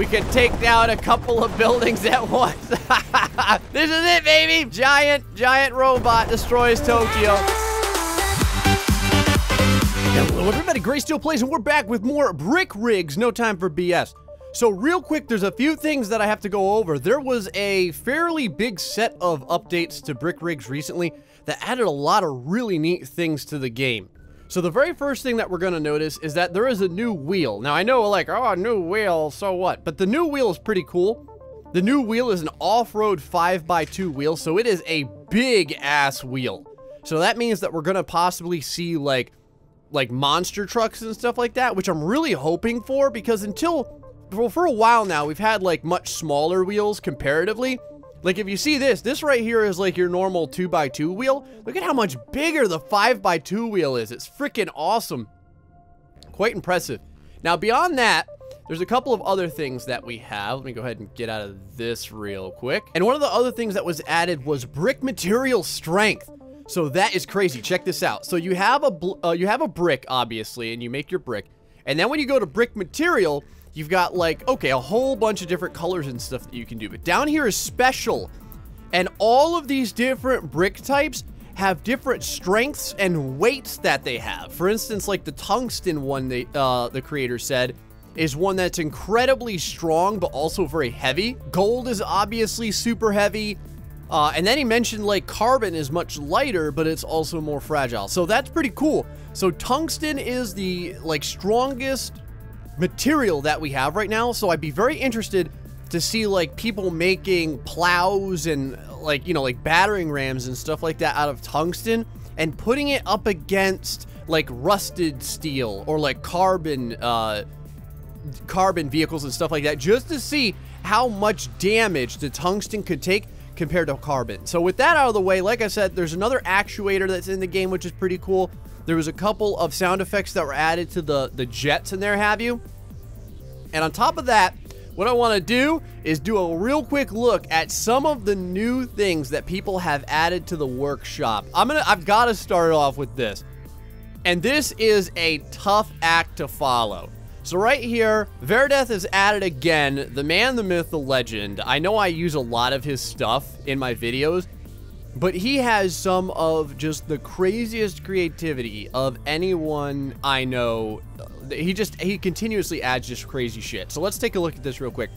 We can take down a couple of buildings at once. This is it, baby. Giant robot destroys Tokyo. Hello, everybody. GrayStillPlays, and we're back with more Brick Rigs. No time for BS. So real quick, there's a few things that I have to go over. There was a fairly big set of updates to Brick Rigs recently that added a lot of really neat things to the game. So the very first thing that we're going to notice is that there is a new wheel. Now I know, like, oh, new wheel, so what? But the new wheel is pretty cool. The new wheel is an off-road 5x2 wheel, so it is a big-ass wheel. So that means that we're going to possibly see, like monster trucks and stuff like that, which I'm really hoping for, because for a while now, we've had, like, much smaller wheels comparatively. Like, if you see this right here is like your normal 2x2 wheel. Look at how much bigger the 5x2 wheel is. It's freaking awesome. Quite impressive. Now, beyond that, there's a couple of other things that we have. Let me go ahead and get out of this real quick. And one of the other things that was added was brick material strength. So that is crazy. Check this out. So you have a brick, obviously, and you make your brick. And then when you go to brick material, you've got, like, okay, a whole bunch of different colors and stuff that you can do. But down here is special. And all of these different brick types have different strengths and weights that they have. For instance, like the tungsten one, the creator said, is one that's incredibly strong, but also very heavy. Gold is obviously super heavy. And then he mentioned, like, carbon is much lighter, but it's also more fragile. So that's pretty cool. So tungsten is the, like, strongest material that we have right now, so I'd be very interested to see, like, people making plows and, like, you know, like battering rams and stuff like that out of tungsten and putting it up against, like, rusted steel or, like, carbon vehicles and stuff like that, just to see how much damage the tungsten could take compared to carbon. So with that out of the way, like I said, there's another actuator that's in the game, which is pretty cool. There was a couple of sound effects that were added to the jets and there have you. And on top of that, what I want to do is do a real quick look at some of the new things that people have added to the workshop. I've got to start off with this. And this is a tough act to follow. So right here, Verdeth is added again. The man, the myth, the legend. I know I use a lot of his stuff in my videos, but he has some of just the craziest creativity of anyone I know. He continuously adds just crazy shit. So let's take a look at this real quick.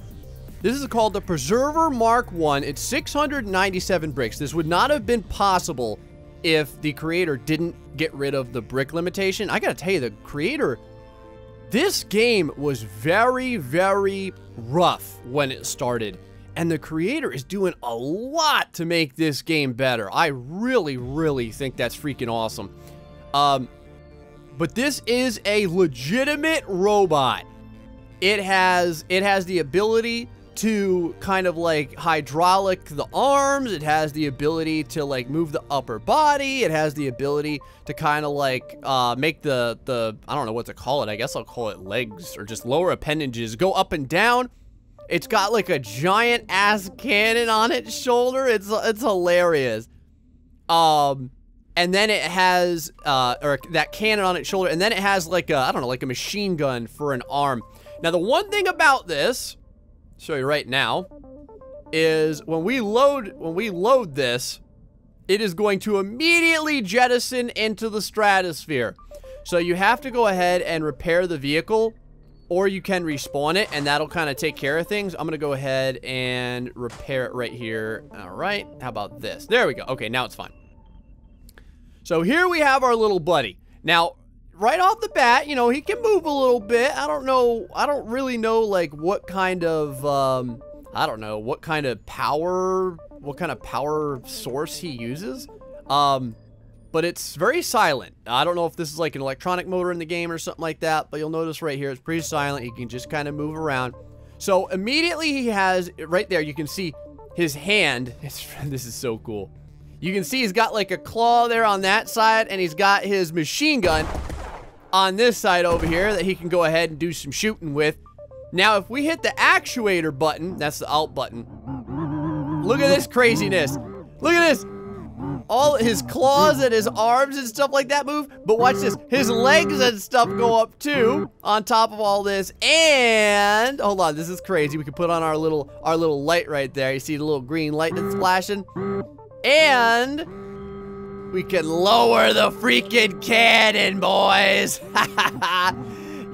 This is called the Preserver Mark 1. It's 697 bricks. This would not have been possible if the creator didn't get rid of the brick limitation. I gotta tell you, the creator, this game was very, very rough when it started. And the creator is doing a lot to make this game better. I really, really think that's freaking awesome. But this is a legitimate robot. It has the ability to kind of, like, hydraulic the arms. It has the ability to, like, move the upper body. It has the ability to kind of, like, make the I don't know what to call it. I guess I'll call it legs or just lower appendages go up and down. It's got, like, a giant ass cannon on its shoulder. It's hilarious. And then it has or that cannon on its shoulder, and then it has, like, a, I don't know, like a machine gun for an arm. Now the one thing about this, I'll show you right now, is when we load this, it is going to immediately jettison into the stratosphere. So you have to go ahead and repair the vehicle, or you can respawn it, and that'll kind of take care of things. I'm gonna go ahead and repair it right here. All right, how about this? There we go. Okay, now it's fine. So here we have our little buddy. Now, right off the bat, you know, he can move a little bit. I don't really know, like, what kind of power source he uses. But it's very silent. I don't know if this is like an electronic motor in the game or something like that, but you'll notice right here, it's pretty silent. He can just kind of move around. So immediately he has, right there, you can see his hand. This is so cool. You can see he's got, like, a claw there on that side, and he's got his machine gun on this side over here that he can go ahead and do some shooting with. Now, if we hit the actuator button, that's the alt button. Look at this craziness. Look at this. all his claws and his arms and stuff like that move, but watch this. His legs and stuff go up too on top of all this. And hold on, this is crazy. We can put on our little light right there. You see the little green light that's flashing? And we can lower the freaking cannon, boys.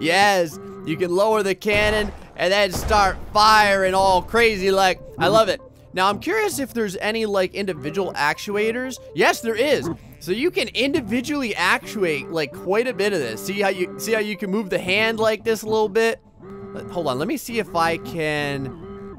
Yes, you can lower the cannon and then start firing all crazy like. I love it. Now I'm curious if there's any like individual actuators. Yes, there is. So you can individually actuate like quite a bit of this. See how you can move the hand like this a little bit. Hold on, let me see if I can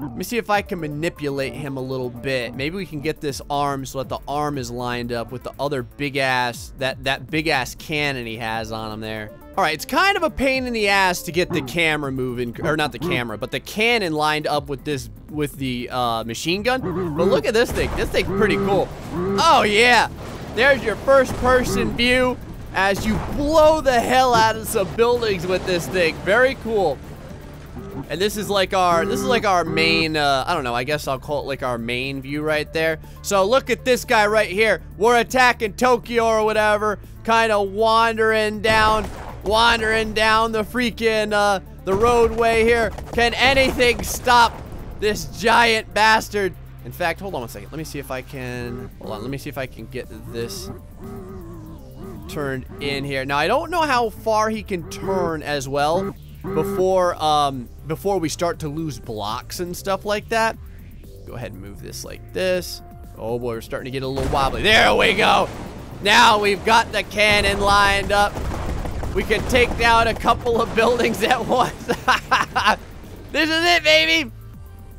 manipulate him a little bit. Maybe we can get this arm so that the arm is lined up with the other big ass, that big ass cannon he has on him there. All right, it's kind of a pain in the ass to get the camera moving, or not the camera, but the cannon lined up with this, with the machine gun. But look at this thing. This thing's pretty cool. Oh yeah, there's your first person view as you blow the hell out of some buildings with this thing. Very cool. And this is like our main, I don't know, I guess I'll call it like our main view right there. So look at this guy right here. We're attacking Tokyo or whatever, kind of wandering down the freaking, the roadway here. Can anything stop this giant bastard? In fact, hold on one second. Let me see if I can get this turned in here. Now, I don't know how far he can turn as well before we start to lose blocks and stuff like that. Go ahead and move this like this. Oh boy, we're starting to get a little wobbly. There we go. Now we've got the cannon lined up. We can take down a couple of buildings at once. This is it, baby.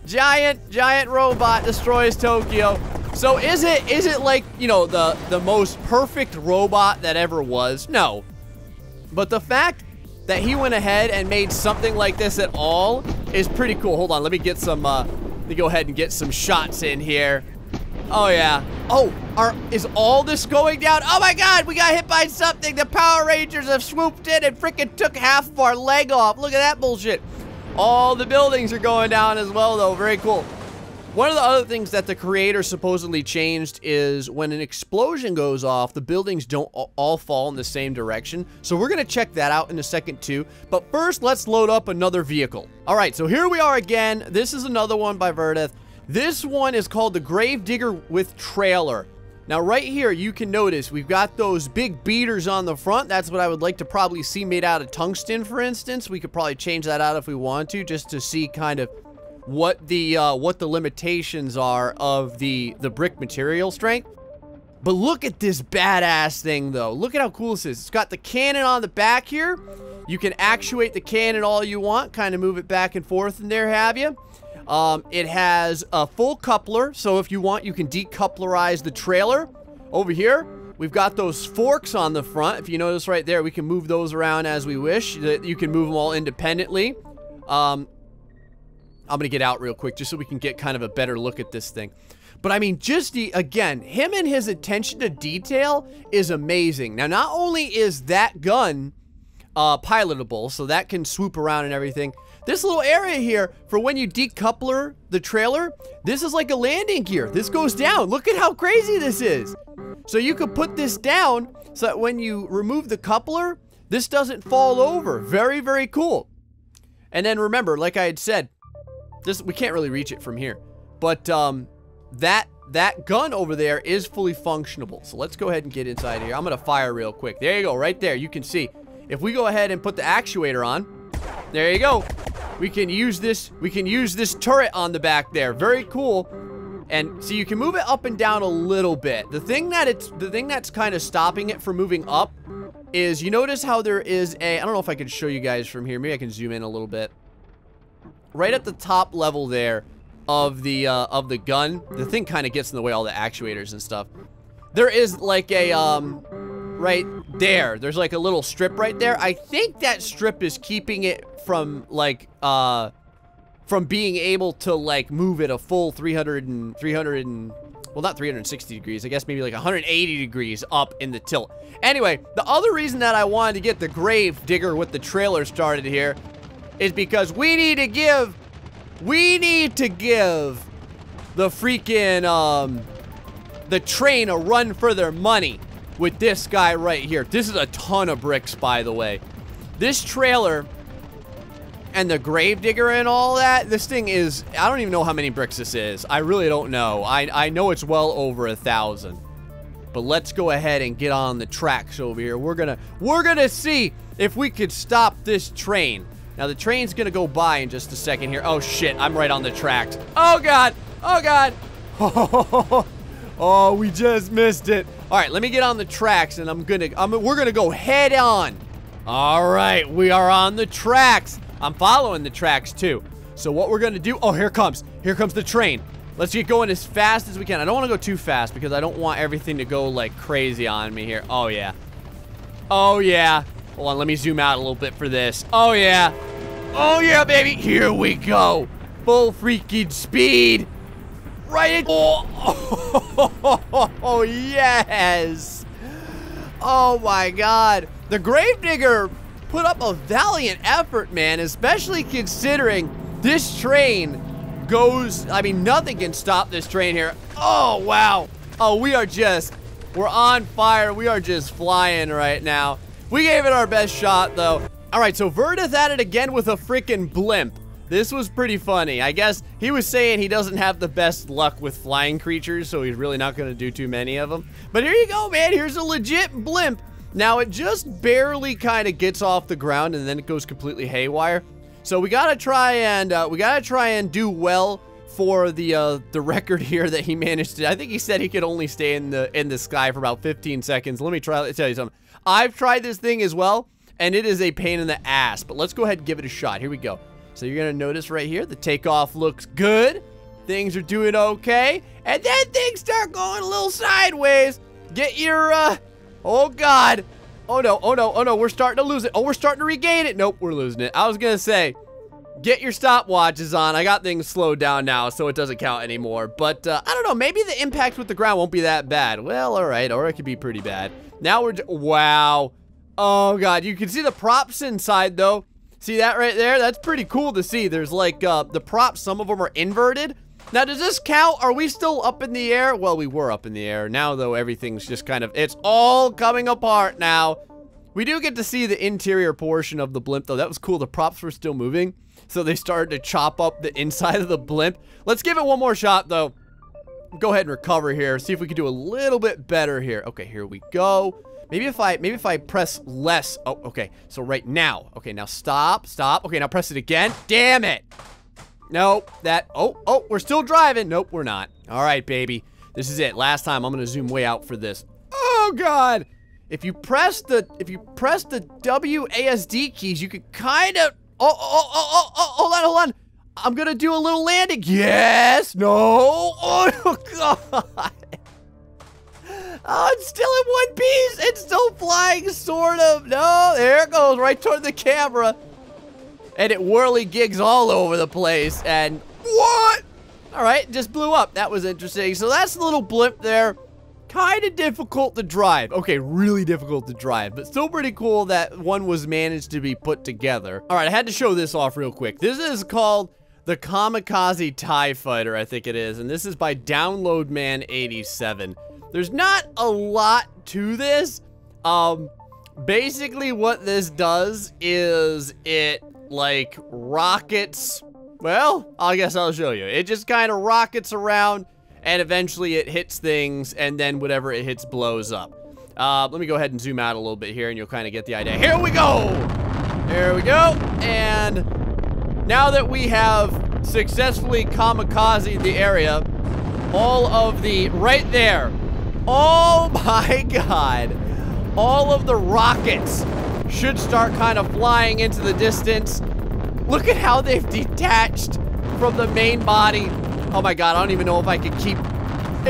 Giant robot destroys Tokyo. So is it like, you know, the most perfect robot that ever was? No. But the fact that he went ahead and made something like this at all is pretty cool. Hold on, let me go ahead and get some shots in here. Oh yeah. Oh, is all this going down? Oh my God, we got hit by something. The Power Rangers have swooped in and freaking took half of our leg off. Look at that bullshit. All the buildings are going down as well though, very cool. One of the other things that the creator supposedly changed is when an explosion goes off, the buildings don't all fall in the same direction. So we're gonna check that out in a second too. But first, let's load up another vehicle. All right, so here we are again. This is another one by Verdeth. This one is called the Gravedigger with Trailer. Now right here, you can notice we've got those big beaters on the front. That's what I would like to probably see made out of tungsten, for instance. We could probably change that out if we want to, just to see kind of what the limitations are of the brick material strength. But look at this badass thing though. Look at how cool this is. It's got the cannon on the back here. You can actuate the cannon all you want, kind of move it back and forth and there have you. It has a full coupler, so if you want, you can decouplerize the trailer. Over here, we've got those forks on the front. If you notice right there, we can move those around as we wish. You can move them all independently. I'm gonna get out real quick just so we can get kind of a better look at this thing. But I mean, just again, him and his attention to detail is amazing. Now, not only is that gun pilotable, so that can swoop around and everything, this little area here for when you decoupler the trailer, this is like a landing gear. This goes down. Look at how crazy this is. So you could put this down so that when you remove the coupler, this doesn't fall over. Very, very cool. And then remember, like I had said, this, we can't really reach it from here, but that gun over there is fully functional. So let's go ahead and get inside here. I'm gonna fire real quick. There you go, right there. You can see if we go ahead and put the actuator on. There you go. We can use this turret on the back there. Very cool. And see, you can move it up and down a little bit. The thing that's kind of stopping it from moving up is, you notice how there is a, I don't know if I can show you guys from here. Maybe I can zoom in a little bit. Right at the top level there of the gun, the thing kind of gets in the way, all the actuators and stuff. There is like a, right there, there's like a little strip right there. I think that strip is keeping it from like, from being able to like move it a full 360 degrees, I guess maybe like 180 degrees up in the tilt. Anyway, the other reason that I wanted to get the Gravedigger with the trailer started here is because we need to give the freaking, the train a run for their money with this guy right here. This is a ton of bricks, by the way. This trailer and the Gravedigger and all that, this thing is, I don't even know how many bricks this is. I really don't know. I know it's well over 1,000. But let's go ahead and get on the tracks over here. We're gonna see if we could stop this train. Now, the train's gonna go by in just a second here. Oh, shit, I'm right on the tracks. Oh, God. Oh, God. Oh, we just missed it. All right, let me get on the tracks, and we're gonna go head on. All right, we are on the tracks. I'm following the tracks, too. So what we're gonna do, oh, here comes the train. Let's get going as fast as we can. I don't want to go too fast because I don't want everything to go like crazy on me here. Oh, yeah. Oh, yeah. Hold on, let me zoom out a little bit for this. Oh, yeah. Oh, yeah, baby. Here we go. Full freaking speed. Right. Oh, yes. Oh, my God. The Gravedigger put up a valiant effort, man, especially considering this train goes, I mean, nothing can stop this train here. Oh, wow. Oh, we're on fire. We are just flying right now. We gave it our best shot, though. All right, so Verdeth at it again with a freaking blimp. This was pretty funny. I guess he was saying he doesn't have the best luck with flying creatures, so he's really not going to do too many of them. But here you go, man. Here's a legit blimp. Now, it just barely kind of gets off the ground, and then it goes completely haywire. So we gotta try and do well for the record here that he managed to. I think he said he could only stay in the sky for about 15 seconds. Let me tell you something. I've tried this thing as well, and it is a pain in the ass. But let's go ahead and give it a shot. Here we go. So you're gonna notice right here the takeoff looks good. Things are doing okay, and then things start going a little sideways. Get your oh God. Oh, no. Oh, no. Oh, no. We're starting to lose it. Oh, we're starting to regain it. Nope, we're losing it. I was going to say, get your stopwatches on. I got things slowed down now, so it doesn't count anymore. But I don't know. Maybe the impact with the ground won't be that bad. Well, all right. Or it could be pretty bad. Now we're... Wow. Oh, God. You can see the props inside, though. See that right there? That's pretty cool to see. There's, like, the props. Some of them are inverted. Now, does this count? Are we still up in the air? Well, we were up in the air. Now, though, everything's just kind of... It's all coming apart now. We do get to see the interior portion of the blimp, though. That was cool. The props were still moving, so they started to chop up the inside of the blimp. Let's give it one more shot, though. Go ahead and recover here. See if we can do a little bit better here. Okay, here we go. Maybe if I press less... Oh, okay. So right now. Okay, now stop. Stop. Okay, now press it again. Damn it. Nope, that, oh, we're still driving. Nope, we're not. All right, baby. This is it. Last time, I'm gonna zoom way out for this. Oh, God. If you press the WASD keys, you could kind of, oh, hold on. I'm gonna do a little landing. Yes, no, oh, God. Oh, it's still in one piece. It's still flying, sort of. No, there it goes, right toward the camera. And it whirly-gigs all over the place, and what? All right, just blew up. That was interesting. So that's the little blimp there. Kind of difficult to drive. Okay, really difficult to drive, but still pretty cool that one was managed to be put together. All right, I had to show this off real quick. This is called the Kamikaze TIE Fighter, I think it is, and this is by Downloadman87. There's not a lot to this. Basically, what this does is it... like rockets. Well, I guess I'll show you. It just kind of rockets around, and eventually it hits things, and then whatever it hits blows up. Let me go ahead and zoom out a little bit here, and you'll kind of get the idea. Here we go. There we go. And now that we have successfully kamikazed the area, all of the right there. Oh my God! All of the rockets should start kind of flying into the distance. Look at how they've detached from the main body. Oh my God, I don't even know if I can keep...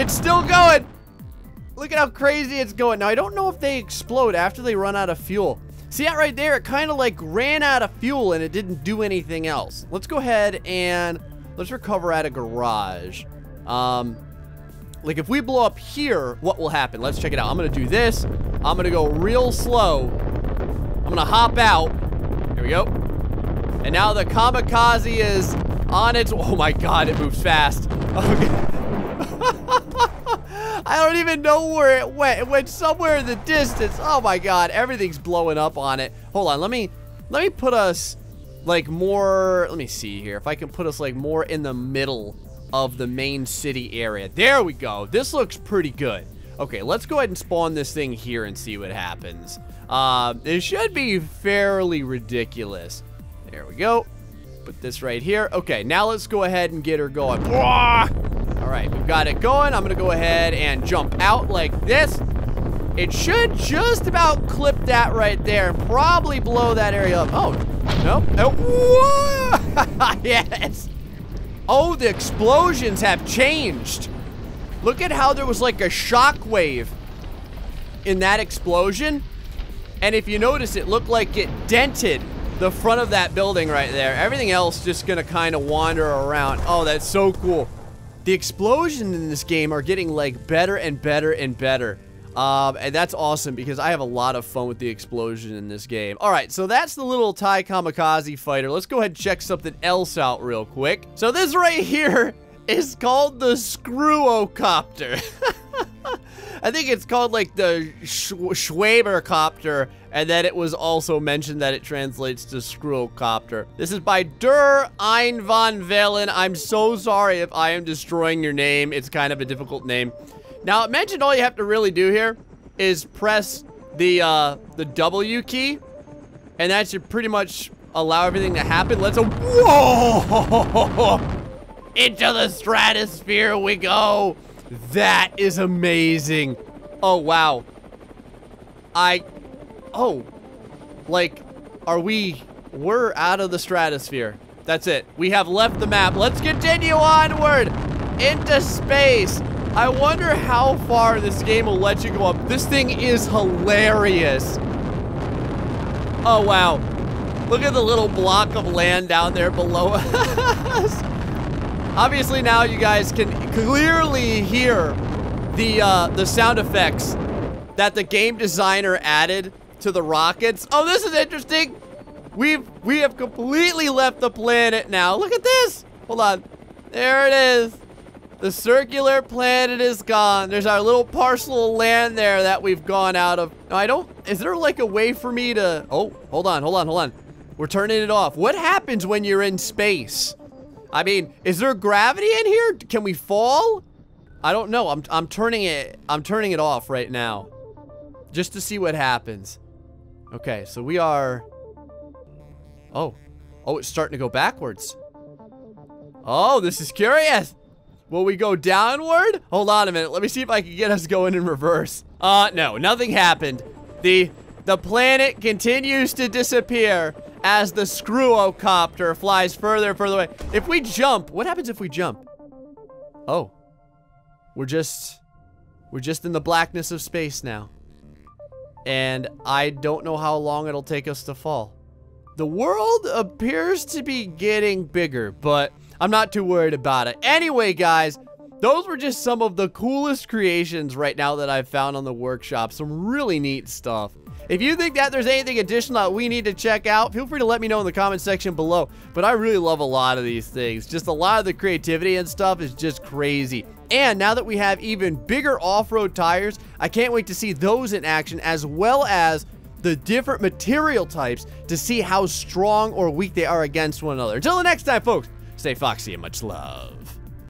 It's still going. Look at how crazy it's going. Now, I don't know if they explode after they run out of fuel. See that right there? It kind of like ran out of fuel and it didn't do anything else. Let's go ahead and let's recover at a garage. Like if we blow up here, what will happen? Let's check it out. I'm gonna do this. I'm gonna go real slow. I'm gonna hop out. Here we go. And now the kamikaze is on its... Oh my God, it moves fast. Okay. I don't even know where it went. It went somewhere in the distance. Oh my god, everything's blowing up on it. Hold on, let me put us like more, let me see here if I can put us like more in the middle of the main city area. There we go. This looks pretty good. Okay, let's go ahead and spawn this thing here and see what happens. It should be fairly ridiculous. There we go. Put this right here. Okay, now let's go ahead and get her going. All right, we've got it going. I'm gonna go ahead and jump out like this. It should just about clip that right there and probably blow that area up. Oh, nope. Oh, yes. Oh, the explosions have changed. Look at how there was like a shockwave in that explosion. And if you notice, it looked like it dented the front of that building right there. Everything else just gonna kind of wander around. Oh, that's so cool. The explosions in this game are getting like better and better and better. And that's awesome because I have a lot of fun with the explosion in this game. All right, so that's the little TIE Kamikaze fighter. Let's go ahead and check something else out real quick. So this right here is called the Screwocopter. I think it's called like the Schwabercopter, and then it was also mentioned that it translates to Screwocopter. This is by Dur Ein von Velen. I'm so sorry if I am destroying your name. It's kind of a difficult name. Now, it mentioned all you have to really do here is press the W key, and that should pretty much allow everything to happen. Let's go. Whoa! Into the stratosphere we go. That is amazing. Oh, wow. Oh, like, we're out of the stratosphere. That's it. We have left the map. Let's continue onward into space. I wonder how far this game will let you go up. This thing is hilarious. Oh, wow. Look at the little block of land down there below us. Obviously, now you guys can clearly hear the sound effects that the game designer added to the rockets. Oh, this is interesting. We have completely left the planet now. Look at this. Hold on. There it is. The circular planet is gone. There's our little parcel of land there that we've gone out of. No, I don't. Is there like a way for me to? Oh, hold on. We're turning it off. What happens when you're in space? I mean, is there gravity in here? Can we fall? I don't know. I'm turning it off right now, just to see what happens. Okay, so we are. Oh, it's starting to go backwards. Oh, this is curious. Will we go downward? Hold on a minute. Let me see if I can get us going in reverse. No, nothing happened. The planet continues to disappear as the Screwocopter flies further and further away. If we jump, what happens if we jump? Oh, we're just in the blackness of space now. And I don't know how long it'll take us to fall. The world appears to be getting bigger, but I'm not too worried about it. Anyway, guys, those were just some of the coolest creations right now that I've found on the workshop. Some really neat stuff. If you think that there's anything additional that we need to check out, feel free to let me know in the comment section below. But I really love a lot of these things. Just a lot of the creativity and stuff is just crazy. And now that we have even bigger off-road tires, I can't wait to see those in action, as well as the different material types to see how strong or weak they are against one another. Until the next time, folks, stay foxy and much love.